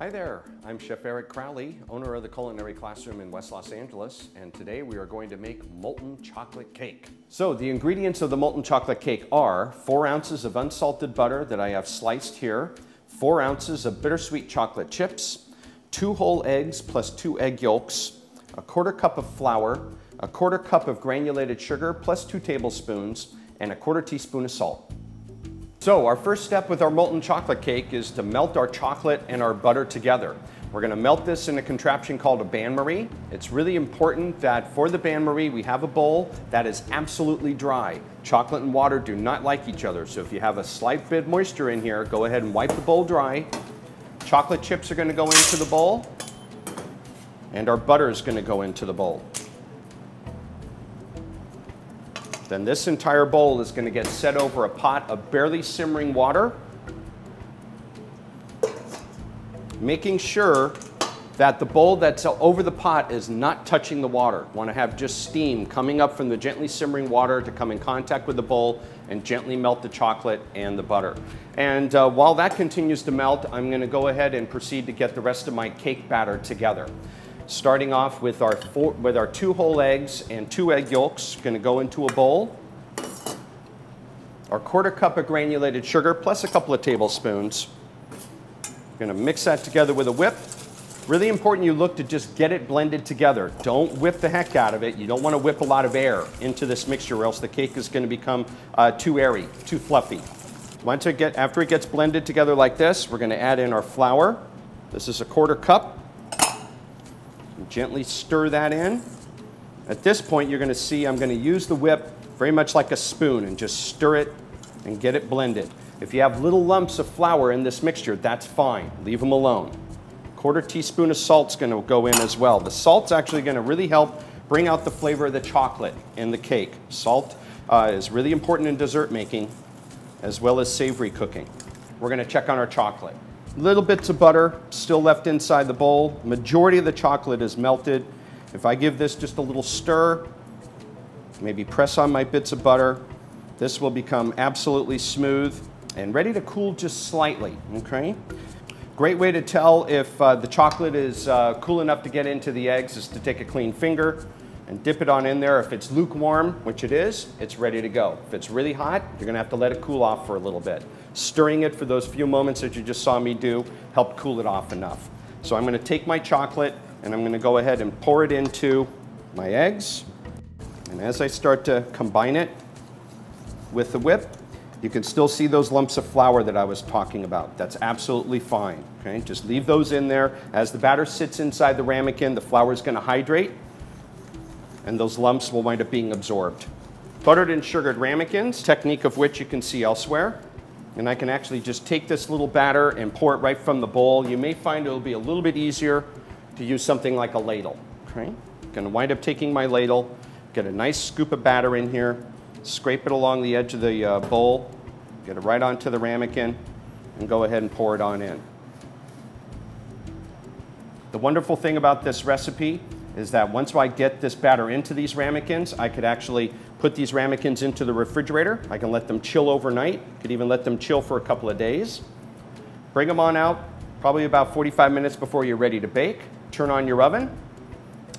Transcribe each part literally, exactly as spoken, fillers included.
Hi there, I'm Chef Eric Crowley, owner of the Culinary Classroom in West Los Angeles, and today we are going to make molten chocolate cake. So the ingredients of the molten chocolate cake are four ounces of unsalted butter that I have sliced here, four ounces of bittersweet chocolate chips, two whole eggs plus two egg yolks, a quarter cup of flour, a quarter cup of granulated sugar plus two tablespoons, and a quarter teaspoon of salt. So our first step with our molten chocolate cake is to melt our chocolate and our butter together. We're going to melt this in a contraption called a bain-marie. It's really important that for the bain-marie we have a bowl that is absolutely dry. Chocolate and water do not like each other, so if you have a slight bit of moisture in here, go ahead and wipe the bowl dry. Chocolate chips are going to go into the bowl, and our butter is going to go into the bowl. Then this entire bowl is going to get set over a pot of barely simmering water, making sure that the bowl that's over the pot is not touching the water. You want to have just steam coming up from the gently simmering water to come in contact with the bowl and gently melt the chocolate and the butter. And uh, while that continues to melt, I'm going to go ahead and proceed to get the rest of my cake batter together. Starting off with our, four, with our two whole eggs and two egg yolks, gonna go into a bowl. Our quarter cup of granulated sugar, plus a couple of tablespoons. Gonna mix that together with a whip. Really important you look to just get it blended together. Don't whip the heck out of it. You don't wanna whip a lot of air into this mixture or else the cake is gonna become uh, too airy, too fluffy. Once it get, after it gets blended together like this, we're gonna add in our flour. This is a quarter cup. Gently stir that in. At this point, you're going to see I'm going to use the whip very much like a spoon and just stir it and get it blended. If you have little lumps of flour in this mixture, that's fine. Leave them alone. Quarter teaspoon of salt's going to go in as well. The salt's actually going to really help bring out the flavor of the chocolate in the cake. Salt uh, is really important in dessert making as well as savory cooking. We're going to check on our chocolate. Little bits of butter still left inside the bowl. Majority of the chocolate is melted. If I give this just a little stir, maybe press on my bits of butter, this will become absolutely smooth and ready to cool just slightly, okay? Great way to tell if uh, the chocolate is uh, cool enough to get into the eggs is to take a clean finger and dip it on in there. If it's lukewarm, which it is, it's ready to go. If it's really hot, you're gonna have to let it cool off for a little bit. Stirring it for those few moments that you just saw me do helped cool it off enough. So I'm gonna take my chocolate and I'm gonna go ahead and pour it into my eggs. And as I start to combine it with the whip, you can still see those lumps of flour that I was talking about. That's absolutely fine, okay? Just leave those in there. As the batter sits inside the ramekin, the flour is gonna hydrate, and those lumps will wind up being absorbed. Buttered and sugared ramekins, technique of which you can see elsewhere. And I can actually just take this little batter and pour it right from the bowl. You may find it'll be a little bit easier to use something like a ladle, okay? I'm gonna wind up taking my ladle, get a nice scoop of batter in here, scrape it along the edge of the uh, bowl, get it right onto the ramekin, and go ahead and pour it on in. The wonderful thing about this recipe is that once I get this batter into these ramekins, I could actually put these ramekins into the refrigerator. I can let them chill overnight. Could even let them chill for a couple of days. Bring them on out probably about forty-five minutes before you're ready to bake. Turn on your oven,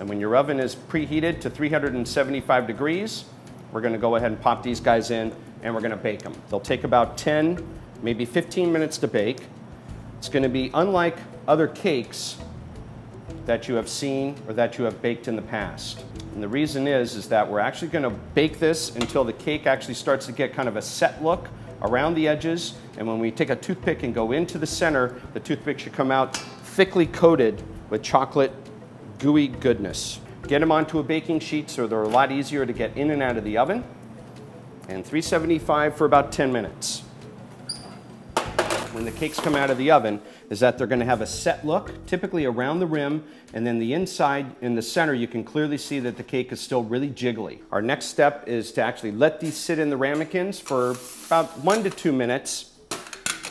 and when your oven is preheated to three hundred seventy-five degrees, we're gonna go ahead and pop these guys in and we're gonna bake them. They'll take about ten, maybe fifteen minutes to bake. It's gonna be unlike other cakes that you have seen or that you have baked in the past. And the reason is, is that we're actually gonna bake this until the cake actually starts to get kind of a set look around the edges. And when we take a toothpick and go into the center, the toothpick should come out thickly coated with chocolate gooey goodness. Get them onto a baking sheet so they're a lot easier to get in and out of the oven. And three seventy-five for about ten minutes. When the cakes come out of the oven is that they're going to have a set look, typically around the rim, and then the inside in the center you can clearly see that the cake is still really jiggly. Our next step is to actually let these sit in the ramekins for about one to two minutes,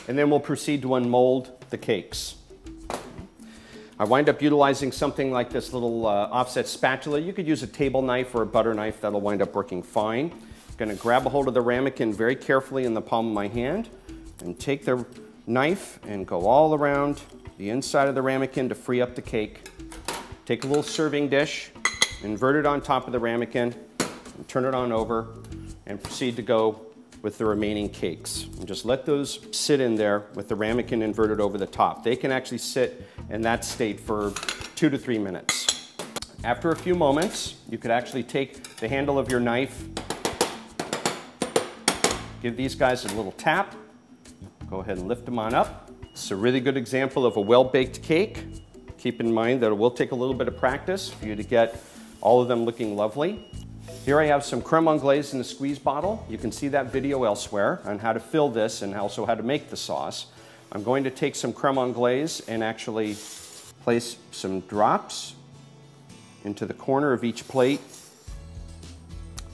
and then we'll proceed to unmold the cakes. I wind up utilizing something like this little uh, offset spatula. You could use a table knife or a butter knife, that'll wind up working fine. I'm going to grab a hold of the ramekin very carefully in the palm of my hand and take the knife and go all around the inside of the ramekin to free up the cake. Take a little serving dish, invert it on top of the ramekin, and turn it on over, and proceed to go with the remaining cakes. And just let those sit in there with the ramekin inverted over the top. They can actually sit in that state for two to three minutes. After a few moments, you could actually take the handle of your knife, give these guys a little tap, go ahead and lift them on up. It's a really good example of a well-baked cake. Keep in mind that it will take a little bit of practice for you to get all of them looking lovely. Here I have some crème anglaise in a squeeze bottle. You can see that video elsewhere on how to fill this and also how to make the sauce. I'm going to take some crème anglaise and actually place some drops into the corner of each plate.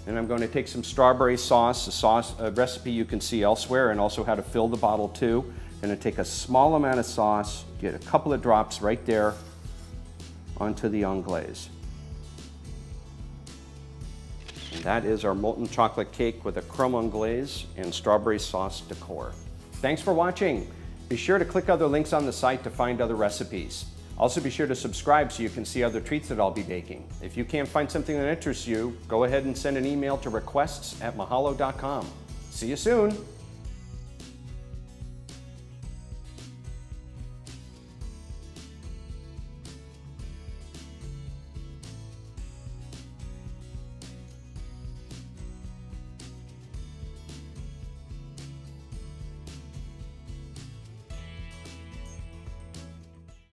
And I'm going to take some strawberry sauce, a sauce, a recipe you can see elsewhere, and also how to fill the bottle too. I'm going to take a small amount of sauce, get a couple of drops right there onto the anglaise. And that is our molten chocolate cake with a crème anglaise and strawberry sauce decor. Thanks for watching. Be sure to click other links on the site to find other recipes. Also be sure to subscribe so you can see other treats that I'll be baking. If you can't find something that interests you, go ahead and send an email to requests at mahalo dot com. See you soon.